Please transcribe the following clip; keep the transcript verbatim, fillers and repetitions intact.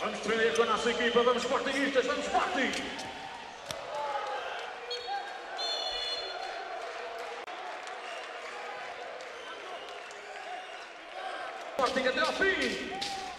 Vamos defender com a nossa equipa, vamos Sportingistas, vamos Sporting! Sporting até ao fim!